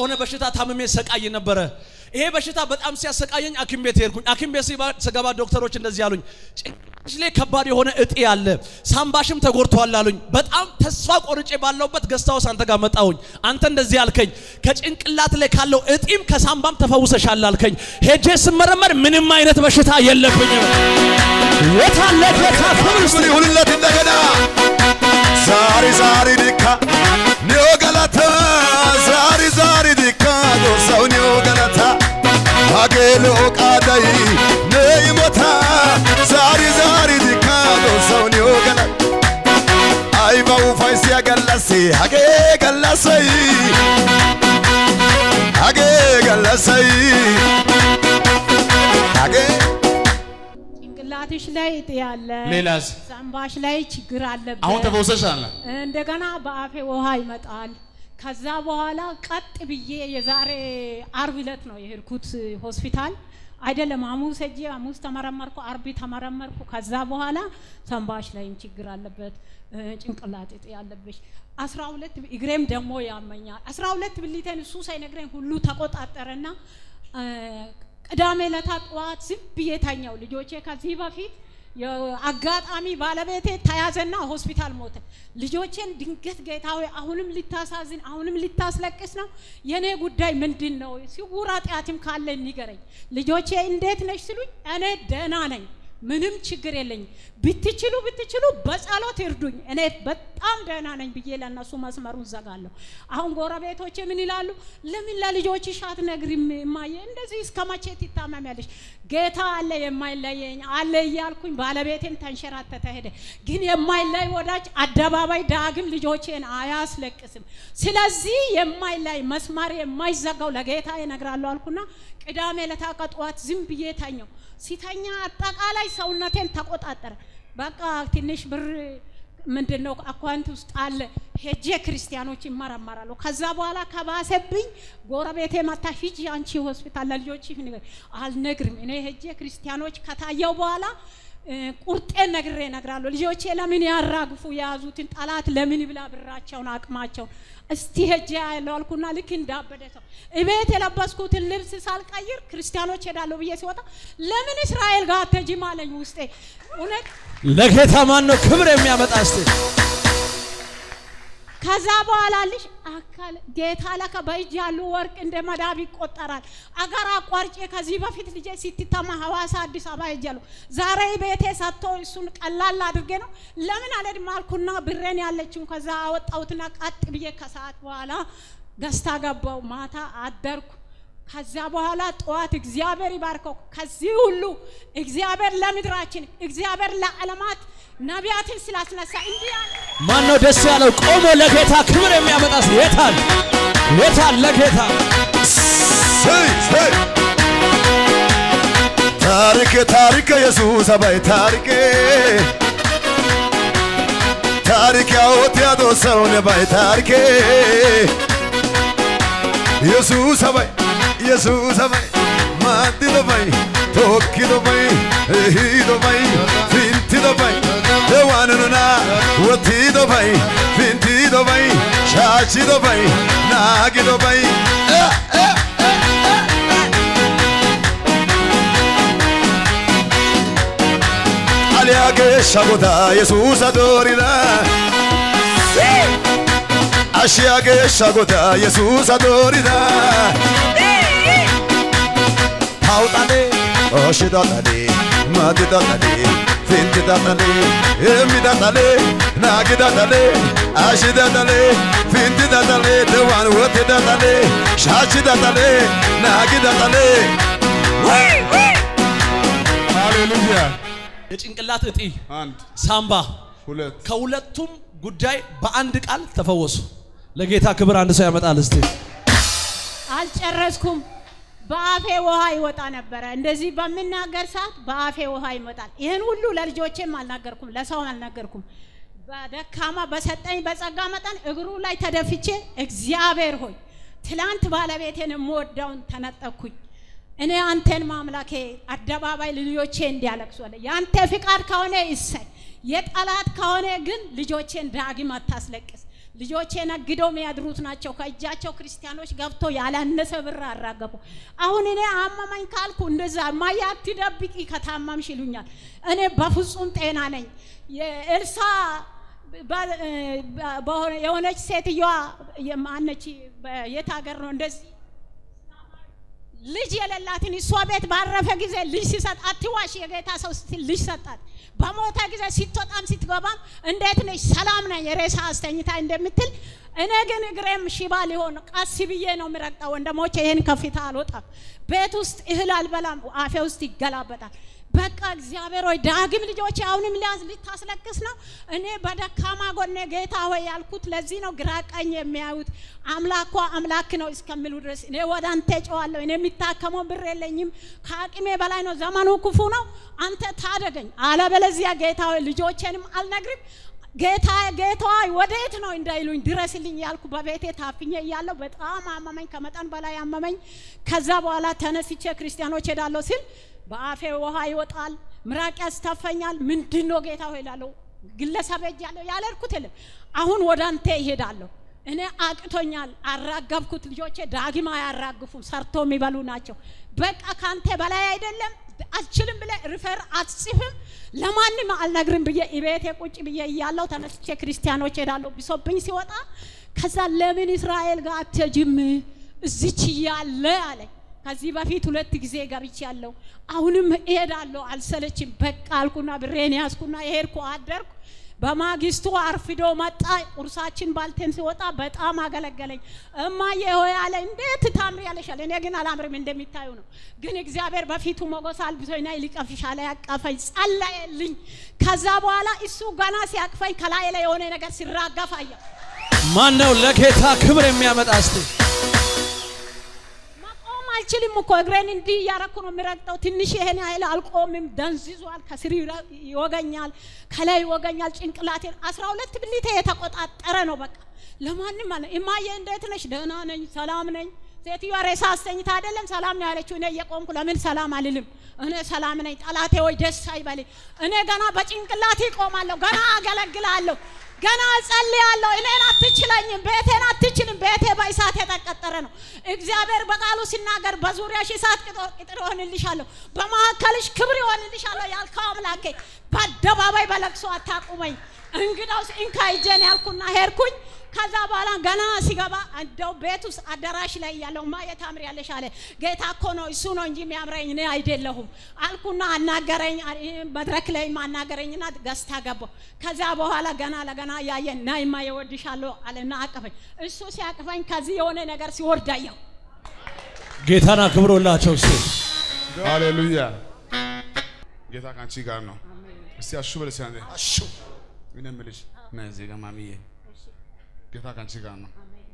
بهونه بشتا ثامم سقاي نبره ايه بشتا በጣም ሲያሰቃየኝ አክም ቤት ሄድኩኝ አክም ቤት ሲገባ ዶክተሮች እንደዚህ ያሉኝ ጭንቅሽሌ ከባድ የሆነ እጥ ያለ ሳምባሽም ተጎርቷል አሉኝ በጣም ተስፋ ቆርጬ ባለውበት ገስታው ሳንተ ጋር መጣሁኝ አንተ እንደዚህ ያልከኝ ከጭንቅላት ላይ ካለው እጥም ከሳምባም ተፈውሰሻል አልከኝ ሄጄ ስመረመር ምንም አይነት በሽታ የለብኝም የታለክ ለካፍሩስ ይሁንለት እንደገና ዛሪ ዛሪ ዲካ ኒዮጋላታ ዛሪ ዛሪ ዲካ ዶሳው ኒዮጋላታ አገሎ ቃዳይ ነይሞታ ዛሪ ዛሪ ዲካ ዶሳው ኒዮጋላታ አይባው ፋይስ ያጋላሲ አገ ጋላሳይ አገ ላትሽ ላይ ይጥያለ ሌላስ ሳምባሽ ላይ ችግር አለበት አሁን ተፈውሰሻል እንደገና በአፌ ውሃ ይመጣል ከዛ በኋላ ቀጥ ብዬ የዛሬ አርብ ዕለት ነው የሄድኩት ሆስፒታል አይደለም ሐሙስ እጄ ሐሙስ ተመረመርኩ አርብ ተመረመርኩ ከዛ በኋላ ሳምባሽ ላይ ችግር አለበት ጭንቅላት ይጥያለብሽ 12 እግሬም ደሞ ያመኛል 12 ብልቴን እሱ ሳይነግረኝ ሁሉ ተቆጣጣረና ዳሜላ ታጥዋት ዝብየታኛው ልጆቼ ከዚህ በፊት ያጋጣሚ ባለቤቴ ተያዘና ሆስፒታል ሞተ ልጆቼን ድንገት ጌታው አሁንም ሊታሳዝን አሁንም ሊታስለቅስ ነው የኔ ጉዳይ ምንድነው ሲውራ ጣያትም ካለ ንገረኝ ልጆቼ እንዴት ነሽ ሲሉኝ እኔ ደህና ነኝ ምንም ችግር የለኝ ብትችሉ በጸሎት ይርዱኝ እኔ በጣም ደህና ነኝ ብዬ ለነሱ መስመሩን ዘጋለሁ አሁን ጎረቤቶቼ ምን ይላሉ ለምን ለልጆችሽ አትነግሪም ማየ እንደዚህ እስከማቼት ይታመማለሽ ጌታ አለ የማይለየኝ አለ ይያልኩኝ ባለቤቴን ተንሸራተተ ሄደ ግን የማይለይ ወዳጅ አደባባይ ዳግም ልጆቼን አያስለቅስም ስለዚህ የማይለይ መስማር የማይዘጋው ለጌታ ይነግራሉ አልኩና ቅዳሜ ለታቀጧት ዝም ብዬ ታኛው ሲታኛ አጣቃላይ ሰውነቴን ተቆጣጣረ በቃ ትንሽ ብር ምንድነው አካውንት ውስጥ አለ ሄጄ ክርስቲያኖች ይማራማራሉ ከዛ በኋላ ከባሰብኝ ጎረቤቴ ማታ ሂጂ አንቺ ሆስፒታል ለልጆች ይፍንገር አልነግርም እኔ ሄጄ ክርስቲያኖች ከታየው በኋላ ቁርጤ ነግራሉ ልጆቼ ለምን ያራግፉ ያዙትን ጣላት ለምን ይብላ ብራቸውን አቅማቸው እስቲ ሄጄ ያለውልኩና ልክ እንዳበደሰው እቤት የለበስኩትን ልብስ ሳልቀይር ክርስቲያኖች ሄዳሉ ብዬ ሲወጣ ለምን እስራኤል ጋር ተጂም አለኝ ውስጤ እውነት ለጌታ ማን ነው ክብር የሚያመጣ እስቲ ከዛ በኋላ ልጅ አካል ጌታ ለካ ባይጃሉ ወርቅ እንደመዳብ ይቆጠራል አገራ አቋርጬ ከዚህ በፊት ልጅ ሲትታማ ሐዋሳ አዲስ አበባ ይጃሉ ዛሬ ቤቴ ሰጥተው እሱን ቀላል አድርገ ነው ለምን አለድ ማልኩና ብሬን ያለችው ከዛ አወጣውትና ቀጥ ብዬ ከሰዓት በኋላ ገስታ ገባው ማታ አደርኩ ከዛ በኋላ ጧት እግዚአብሔር ይባርከው ከዚህ ሁሉ እግዚአብሔር ለምድራችን እግዚአብሔር ለዓለማት ነቢያትን ስላስነሳ እንዲያ ማን ነው ደስ ያለው ቆሞ ለጌታ ክብር የሚያመጣስ የታል ለጌታ ታሪክ ኢየሱስ አባይ ታሪክ ያወጣው ሰው ነባይ ታሪክ ኢየሱስ አባይ ማንዲሎ ባይ ቶኪሎ ባይ ሂዶ ባይ ፊንቲሎ ባይ ደዋኑና ወቲዶ ባይ ፊንቲዶ ባይ ሻቺዶ ባይ ናጊዶ ባይ አሊያገ ሻቦታ ኢየሱስ አዶሪና አሽያገ ሻጎታ ኢየሱስ አዶሪና Autane oshidotane madidotane fintidotane emidotane nagidotane ashidotane fintidotane dewan wotidotane shachidotane nagidotane hallelujah የጭንቅላት እጢ አንድ ሳምባ ሁለት ከሁለቱም ጉዳይ በአንድ ቃል ተፈወሱ ለጌታ ክብር አንድ ሰው ያመጣል እስቲ አልጨረስኩም ባፌ ውሃ ይወጣ ነበር እንደዚህ በመናገር ሰዓት ባፌ ውሃ ይመጣል ይሄን ሁሉ ለልጆቼም አልናገርኩም ለሰው አልናገርኩም በደካማ በሰጠኝ በጸጋ መጠን እግሩ ላይ ተደፍቼ እግዚአብሔር ሆይ ትላንት ባለቤቴን ሞዳውን ተነጠኩኝ እኔ አንተን ማምላኬ አደባባይ ልጆቼ እንዲያለቅሱ አለ ያንተ ፍቃድ ከሆነ ይሰይ የጣላት ከሆነ ግን ልጆቼን ዳግም አታስለቅስ لجوجنا قدوم يدروتنا شوكا جاتشو كريستيانوش قبتو يالا النسب الرراقبو أهونينه أمم من كل كندزا ما يأتينا بيك إختامم شلونيا أنا بفوسهم تينانين إلسا با باهون يهونش سيتيوا يمانشي يتاجرندز ليجي على اللاتيني سوابت بارا فجزء ليسات أتواشي على تاسوس ليسات بامو تاجزة سيتوت أم سيتقابم عندنا سلامنا يرسها استني تا عند مثل أنا جنقرم شبالي هون أسيبيه نمرت أو عندما وجهين كفتالوتها بيتوس إهلال بلام وعافيوستي غلابتها بكا زيابي روي داعم اللي جوتش أوني ملاز لتحصل كسنا أنا بدأ كما قلنا جيت هو يالكوت لزينو غراك أني مياود أملاكوا أملاكنا إسكملو درس إنه وادن تج أو الله إنه ميتا كمان برلينيم خاك إمي بلاينو زمانو كفونا أنت ثادرين على بلزيا جيت هو اللي جوتش أني المغرب جيت هاي وديتنا إن دايلو إن دراسلين يالكوبا بيته ثابيني يالله بيت ماما مين كمتان بلاي ماما مين كذاب ولا تنسيتش كريستيانو تدالو سيل بافه وهاي وطال مراك استفنيال من دينو جيتاو هيلالو ግለሰበጅ ያለው ያለርኩት የለም አሁን ወዳንተ ይሄዳለሁ እኔ አቅቶኛል አራጋብኩት ልጆቼ ዳግማ ያራግፉም ሰርቶ የሚበሉ ናቸው በቃ ካንተ በላይ አይደለም አልችልም ብለህ ሪፈር አጽፍም ለማንም አልነግርም ብዬ እቤቴ ቁጭ ብዬ ያለው ተነስቼ ክርስቲያኖች ሄዳለሁ ቢሶብኝ ሲወጣ ከዛ ለምን እስራኤል ጋር አትጅም እዚች ያለ አለ ከዚህ በፊት ሁለት ጊዜ ጋብቻ ያለው አሁንም እሄዳለሁ አልሰለችም በቃ አልኩና ብሬን ያስኩና ይሄርኩ አደርኩ በማግስቱ አርፍዶ መጣ ቁርሳችን ባልተን ሲወጣ በጣም አገለገለኝ እማዬ ሆይ አለ እንዴት ታምሪያለሽ አለ እኔ ግን አላምርም እንደሚታዩ ነው ግን እግዚአብሔር በፊቱ ሞገስ አልብሶኝ ናይ ሊቀፍሻለ ያቀፈኝ ጸለየልኝ ከዛ በኋላ እሱ ገና ሲያቅፈኝ ከላይ ላይ የሆነ ነገር ሲራጋፋየ ማን ነው ለጌታ ክብር የሚያመጣ እስቲ አልችልም እኮ እግሬን እንዲህ ያረኩ ነው ምረጣው ትንሽ ይሄን አይል አልቆምም ደንዝዟል ከስሪ ይወጋኛል ከላይ ይወጋኛል ጭንቅላቴን 12 ብልቴ የተቆጣጠረ ነው በቃ ለማንም ማለት እማዬ እንዴት ነሽ ደህና ነኝ ሰላም ነኝ ሴትዮ ሬሳ አስተኝታ አይደለም ሰላም ነው ያለችው እኔ የቆምኩ ለምን ሰላም አልልም እኔ ሰላም ነኝ ጣላቴ ወይ ደስ አይባልኝ እኔ ገና በጭንቅላቴ ቆማለሁ ገና አገለግላለሁ ገና ጸልያለሁ እኔን አትችለኝም ቤቴን አትችልም ቤቴ ባይሳት የተቀጠረ ነው እግዚአብሔር በቃሉ ሲናገር በዙሪያሽ እሳት ቅጥር ሆንልሻለሁ በማከለሽ ክብር ሆንልሻለሁ ያልከው አምላኬ በአደባባይ በለቅሶ አታቁመኝ እንግዳውስ እንካይጀን ያልኩና ሄርኩኝ ከዛ በኋላ ገና ሲገባ እንደው ቤቱስ አደራሽ ላይ ያለው ማየት አምር ያለሽ አለ ጌታ እኮ ነው እሱ ነው እንጂ የሚያምረኝ እኔ አይደለሁም አልኩና አናገረኝ መድረክ ላይ ማናገረኝና ገስታ ገባው ከዛ በኋላ ገና ለገና ያየና ይማ ይወድሻለሁ አለና አቀፈኝ እሱ ሲያቀፈኝ ከዚህ የሆነ ነገር ሲወርድ አየው ጌታና ክብሩላቸው እሱ ሃሌሉያ ጌታ ካንቺ ጋር ነው እስቲ አሹ በለሰነ አሹ ምን አመለሽ ነዚህ ጋማሚዬ ጌታ ካንቺ ጋር ነው አሜን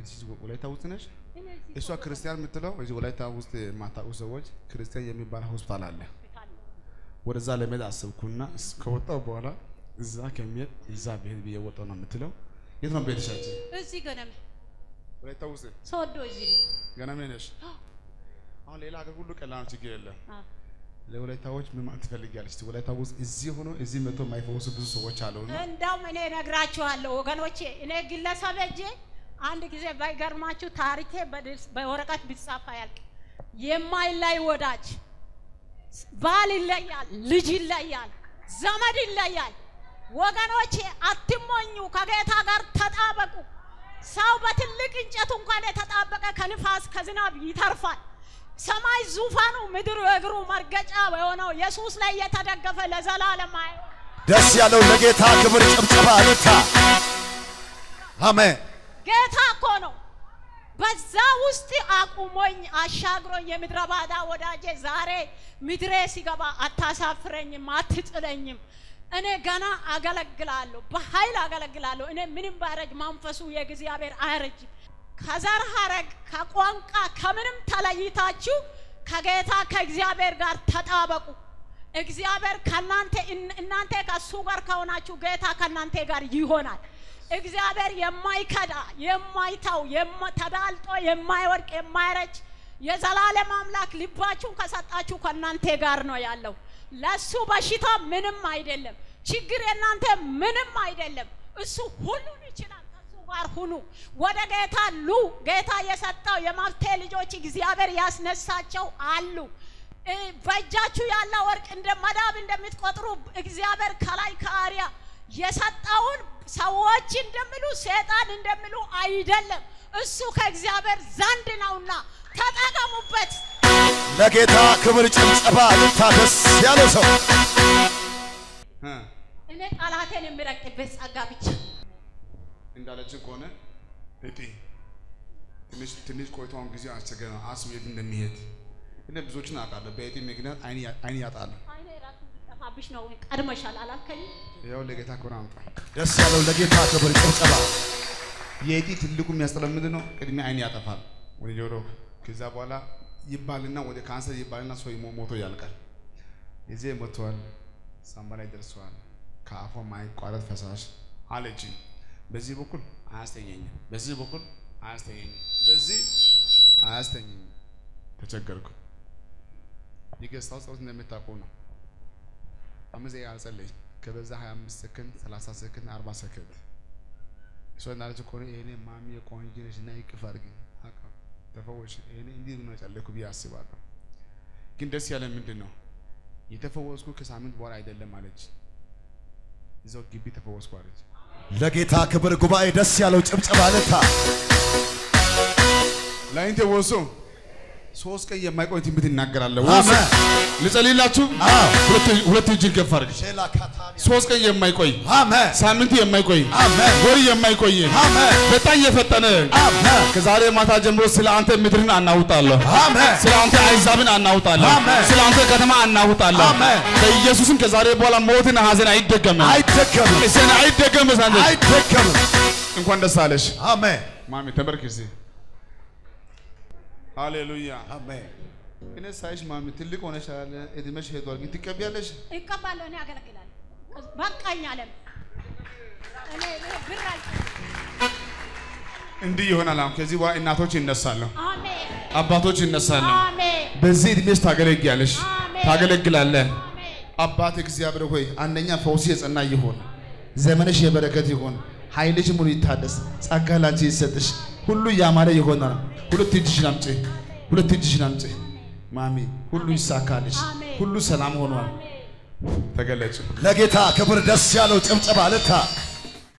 እዚህ ወላይ ታውትነሽ እሷ ክርስቲያን ምትለው እዚህ ወላይ ታውት ማታው ሰዎች ክርስቲያን የሚባል ሆስፒታል አለ ወደዛ ለመሄድ አሰብኩና ከወጣው በኋላ እዛ ከመሄድ እዛ በሄድ በየወጣው ነው ምትለው የት ነው በሄድሻችሁ እዚህ ገናም ወላይ ታውት ሶዶ እዚህ ገናም ነሽ አሁን ሌላ ሀገር ሁሉ ቀላል ችግር የለም ለወላይ ታዎች ምን ማለት ፈልጋለሽ ወላይ ታውስ እዚህ ሆኖ እዚህ መጥቶ ማይፈውሱ ብዙ ሰዎች አሉና እንደው እኔ ነግራቸዋለሁ ወገኖቼ እኔ ግለሰበጄ አንድ ጊዜ ባይገርማችሁ ታሪኬ በወረቀት ቢጻፍ ያልቅ የማይላይ ወዳጅ ባል ይለያል ልጅ ይለያል ዘመድ ይለያል ወገኖቼ አትሞኙ ከጌታ ጋር ተጣበቁ ሰው በትልቅ እንጨት እንኳን የተጣበቀ ከንፋስ ከዝናብ ይተርፋል ሰማይ ዙፋኑ ምድር እግሩ መርገጫ ወሆነው ኢየሱስ ላይ የተደገፈ ለዘላለም አይው ደስ ያለው ለጌታ ክብር ጭብጨባ አለታ አሜን ጌታ እኮ ነው በዛ ውስጥ አቁሞኝ አሻግሮኝ የምድረባዳ ወዳጄ ዛሬ ምድሬ ሲገባ አታሳፍረኝም አትጥለኝም እኔ ገና አገለግላለሁ በኃይል አገለግላለሁ እኔ ምንም ባረጅ መንፈሱ የእግዚአብሔር አይረጅ ከዛር ሐረግ ከቋንቋ ከምንም ተለይታችሁ ከጌታ ከእግዚአብሔር ጋር ተጣበቁ እግዚአብሔር ካናንተ እናንተ ከሱ ጋር ከሆናችሁ ጌታ ካናንተ ጋር ይሆናል እግዚአብሔር የማይከዳ የማይታው የማይተዳልጦ የማይወርቅ የማይረጭ የዘላለም አምላክ ልባችሁን ከሰጣችሁ ካናንተ ጋር ነው ያለው ለሱ በሽታ ምንም አይደለም ችግር እናንተ ምንም አይደለም እሱ ሁሉን ይችላል ከሱ ጋር ሁኑ ወደ ጌታ ሉ ጌታ የሰጣው የማፍቴ ልጆች እግዚአብሔር ያስነሳቸው አሉ በጃችሁ ያለ ወርቅ እንደማዳብ እንደምትቆጥሩ እግዚአብሔር ከላይ ከአሪያ የሰጣውን ሰዎች እንደምሉ ሰይጣን እንደምሉ አይደለም እሱ ከእግዚአብሔር ዘንድ ነውና ተጠቀሙበት ለጌታ ክብር ጭብጨባ ልታደስ ያለው ሰው እኔ አላህቴን ምረክበት ጸጋ ብቻ እንዳለችን ቆነ እቲ ትንሽ ቆይታውን ጊዜ አስገና አስሜድ እንደሚሄድ እኔ ብዙዎችን አቃለ በእቲ ምክንያት አይን ያጣለ አይኔ ራሱ ተፋብሽ ነው ቀድመሻል አላልከኝ ያው ለጌታ ኮራምጣ ደስ ያለው ለጌታ ክብር ጭብጨባ የእቲ ትልቁ የሚያስጠለምድ ነው ቅድሚያ አይን ያጣፋል ወይ ጆሮ ከዛ በኋላ ይባልና ወደ ካንሰር ይባልና ሰው ይሞቶ ያልቃል እዜ ሞቷል سامبالي درسوان كافو ماي قارد فساش عالجي بزي بكل عاستيني بزي بكل عاستيني بزي عاستيني تشكرك يجي استاذ نمتاكونا امزي عالسلي كبزا 25 سكند 30 سكند 40 سكند سو نارجو كوني ايني مامي كونجينش ناي كفارغي هكا تفوش ايني اندي نو يتعلقو بياسباكا كين دس ياله مندنو يتفوزكو كسامنت بوار አይደለም ማለት እዛው ግቢ ተፈወስኩ አለች ለጌታ ክብር ጉባኤ ደስ ያለው ጭብጨባ ለታ ላይንተ ወሶ ሶስ ቀን የማይቆይ ትምት እናገራለሁ ወሶ ልጸልይላችሁ ሁለት እጅ ገፋርክ ሶስ ቀን የማይቆይ አሜን ሳምንት የማይቆይ አሜን ወር የማይቆይ አሜን በጣም የፈጠነ አሜን ከዛሬ ማታ ጀምሮ ስለ አንተ ምድርን አናውጣለሁ አሜን ስለ አንተ አይዛብን አናውጣለሁ አሜን ስለ አንተ ከተማ አናውጣለሁ አሜን በኢየሱስም ከዛሬ በኋላ ሞትን ሐዘን አይደገምም አይደገምም እሰን አይደገምም ሳንዴ አይደገምም እንኳን ደስ አለሽ አሜን ማሚ ተበርክሲ هاليلويا آمين إني سايش مامي تللي كونه شال إدمش هيدوار كنتي كبيالش كبالو أنا أقدر كلام بقى ينعلم أنا برا إندي يهونا لام كذي وا إن أتوش إن السالم آمين أبا توش إن السالم آمين بزيد مش تاجلك جالش تاجلك جلاله آمين أبا تكذي أبرو هاي أنا يا فوسيس أنا يهون زمانش يبركت يهون هايلش مريت هادس سأكلاتي سدش كله ياماره يهونا كله تيجي نامتي كله تيجي نامتي مامي كله يساكالش كله سلام هونوان تقلت لقيتها كبر دس يالو تمتبالتها